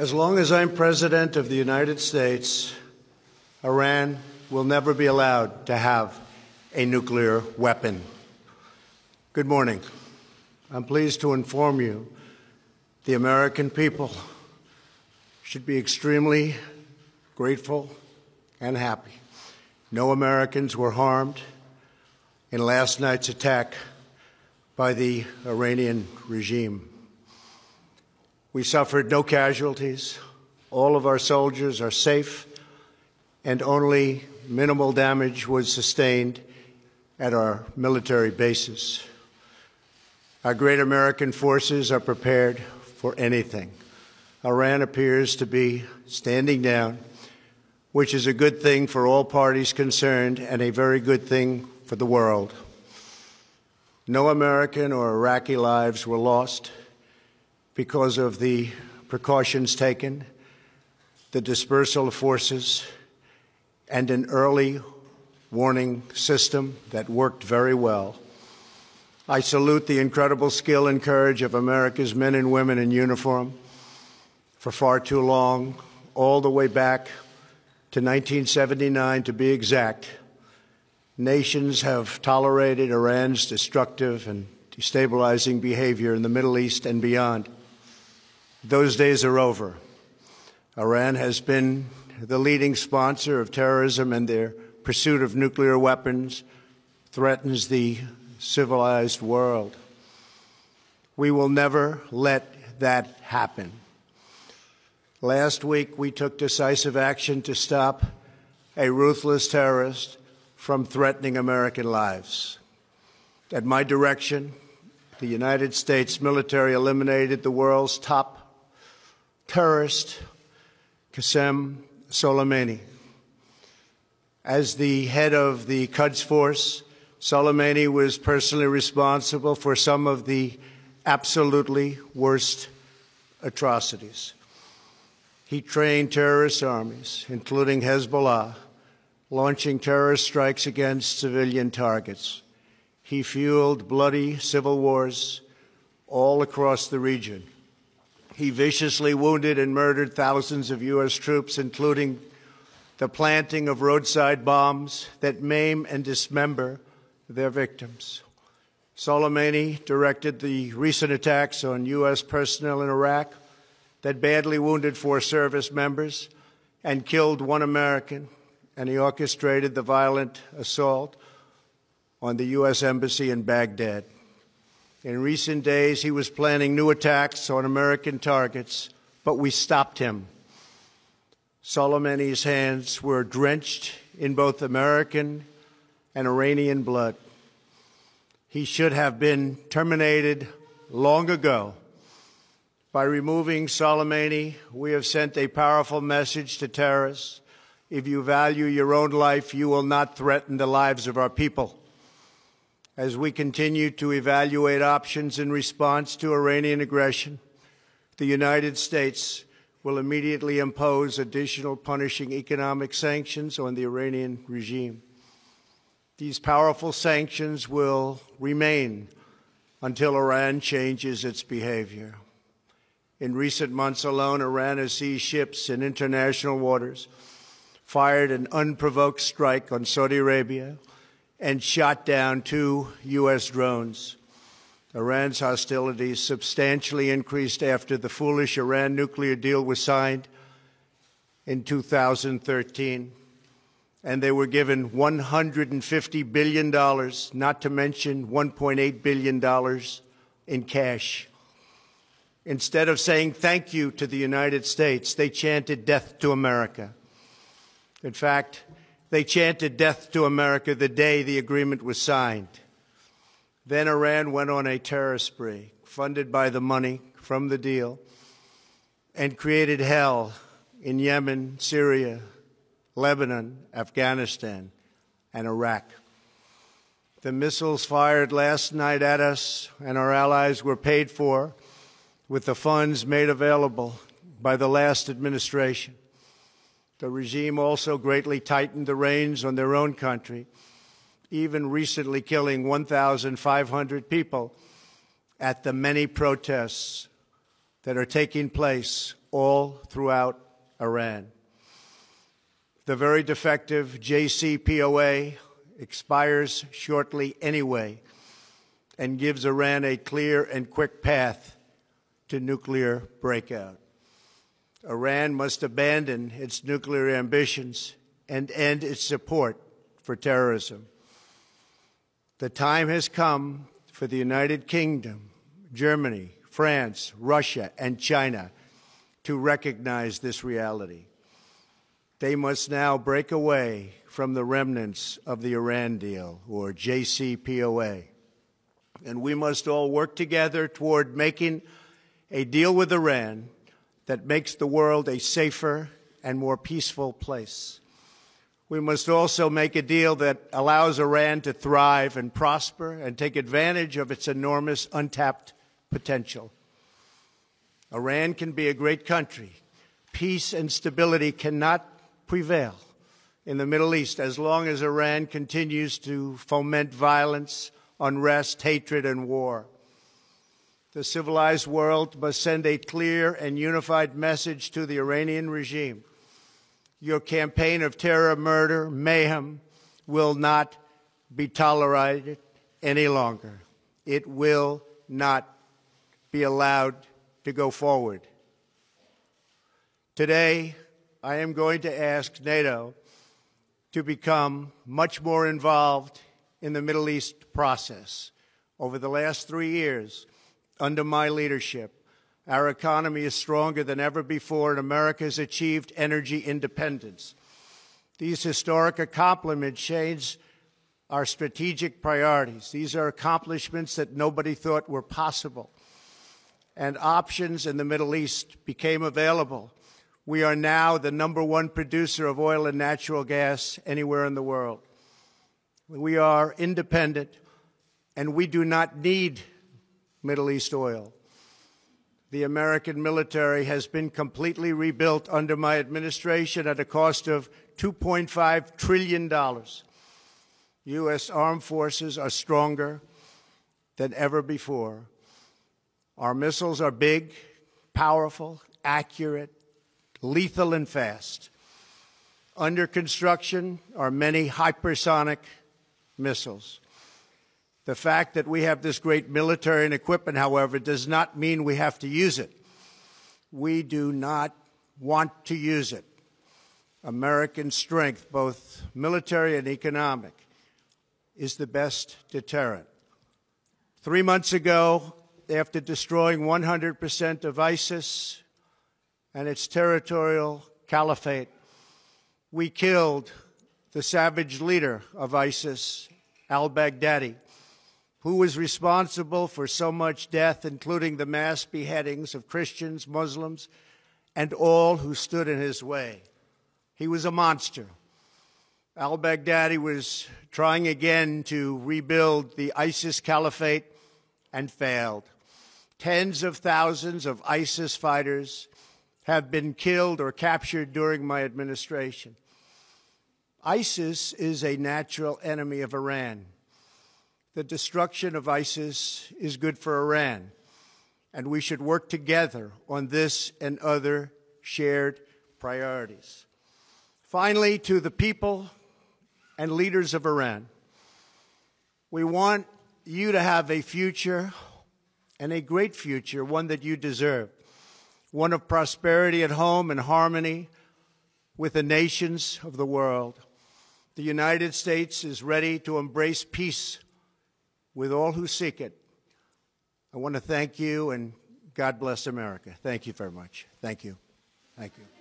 As long as I'm President of the United States, Iran will never be allowed to have a nuclear weapon. Good morning. I'm pleased to inform you the American people should be extremely grateful and happy. No Americans were harmed in last night's attack by the Iranian regime. We suffered no casualties. All of our soldiers are safe, and only minimal damage was sustained at our military bases. Our great American forces are prepared for anything. Iran appears to be standing down, which is a good thing for all parties concerned and a very good thing for the world. No American or Iraqi lives were lost because of the precautions taken, the dispersal of forces, and an early warning system that worked very well. I salute the incredible skill and courage of America's men and women in uniform. For far too long, all the way back to 1979 to be exact, nations have tolerated Iran's destructive and destabilizing behavior in the Middle East and beyond. Those days are over. Iran has been the leading sponsor of terrorism, and their pursuit of nuclear weapons threatens the civilized world. We will never let that happen. Last week, we took decisive action to stop a ruthless terrorist from threatening American lives. At my direction, the United States military eliminated the world's top terrorist, Qasem Soleimani. As the head of the Quds Force, Soleimani was personally responsible for some of the absolutely worst atrocities. He trained terrorist armies, including Hezbollah, launching terrorist strikes against civilian targets. He fueled bloody civil wars all across the region. He viciously wounded and murdered thousands of U.S. troops, including the planting of roadside bombs that maim and dismember their victims. Soleimani directed the recent attacks on U.S. personnel in Iraq that badly wounded four service members and killed one American, and he orchestrated the violent assault on the U.S. Embassy in Baghdad. In recent days, he was planning new attacks on American targets, but we stopped him. Soleimani's hands were drenched in both American and Iranian blood. He should have been terminated long ago. By removing Soleimani, we have sent a powerful message to terrorists. If you value your own life, you will not threaten the lives of our people. As we continue to evaluate options in response to Iranian aggression, the United States will immediately impose additional punishing economic sanctions on the Iranian regime. These powerful sanctions will remain until Iran changes its behavior. In recent months alone, Iran has seized ships in international waters, fired an unprovoked strike on Saudi Arabia, and shot down 2 U.S. drones. Iran's hostilities substantially increased after the foolish Iran nuclear deal was signed in 2013, and they were given $150 billion, not to mention $1.8 billion in cash. Instead of saying thank you to the United States, they chanted death to America. In fact, they chanted death to America the day the agreement was signed. Then Iran went on a terror spree, funded by the money from the deal, and created hell in Yemen, Syria, Lebanon, Afghanistan, and Iraq. The missiles fired last night at us and our allies were paid for with the funds made available by the last administration. The regime also greatly tightened the reins on their own country, even recently killing 1,500 people at the many protests that are taking place all throughout Iran. The very defective JCPOA expires shortly anyway and gives Iran a clear and quick path to nuclear breakout. Iran must abandon its nuclear ambitions and end its support for terrorism. The time has come for the United Kingdom, Germany, France, Russia, and China to recognize this reality. They must now break away from the remnants of the Iran deal, or JCPOA. And we must all work together toward making a deal with Iran that makes the world a safer and more peaceful place. We must also make a deal that allows Iran to thrive and prosper and take advantage of its enormous untapped potential. Iran can be a great country. Peace and stability cannot prevail in the Middle East as long as Iran continues to foment violence, unrest, hatred, and war. The civilized world must send a clear and unified message to the Iranian regime. Your campaign of terror, murder, mayhem will not be tolerated any longer. It will not be allowed to go forward. Today, I am going to ask NATO to become much more involved in the Middle East process. Over the last 3 years, under my leadership, our economy is stronger than ever before, and America has achieved energy independence. These historic accomplishments change our strategic priorities. These are accomplishments that nobody thought were possible. And options in the Middle East became available. We are now the #1 producer of oil and natural gas anywhere in the world. We are independent, and we do not need Middle East oil. The American military has been completely rebuilt under my administration at a cost of $2.5 trillion. U.S. armed forces are stronger than ever before. Our missiles are big, powerful, accurate, lethal, and fast. Under construction are many hypersonic missiles. The fact that we have this great military and equipment, however, does not mean we have to use it. We do not want to use it. American strength, both military and economic, is the best deterrent. 3 months ago, after destroying 100% of ISIS and its territorial caliphate, we killed the savage leader of ISIS, Al-Baghdadi, who was responsible for so much death, including the mass beheadings of Christians, Muslims, and all who stood in his way. He was a monster. Al-Baghdadi was trying again to rebuild the ISIS caliphate and failed. Tens of thousands of ISIS fighters have been killed or captured during my administration. ISIS is a natural enemy of Iran. The destruction of ISIS is good for Iran, and we should work together on this and other shared priorities. Finally, to the people and leaders of Iran, we want you to have a future, and a great future, one that you deserve, one of prosperity at home and harmony with the nations of the world. The United States is ready to embrace peace with all who seek it. I want to thank you, and God bless America. Thank you very much. Thank you. Thank you.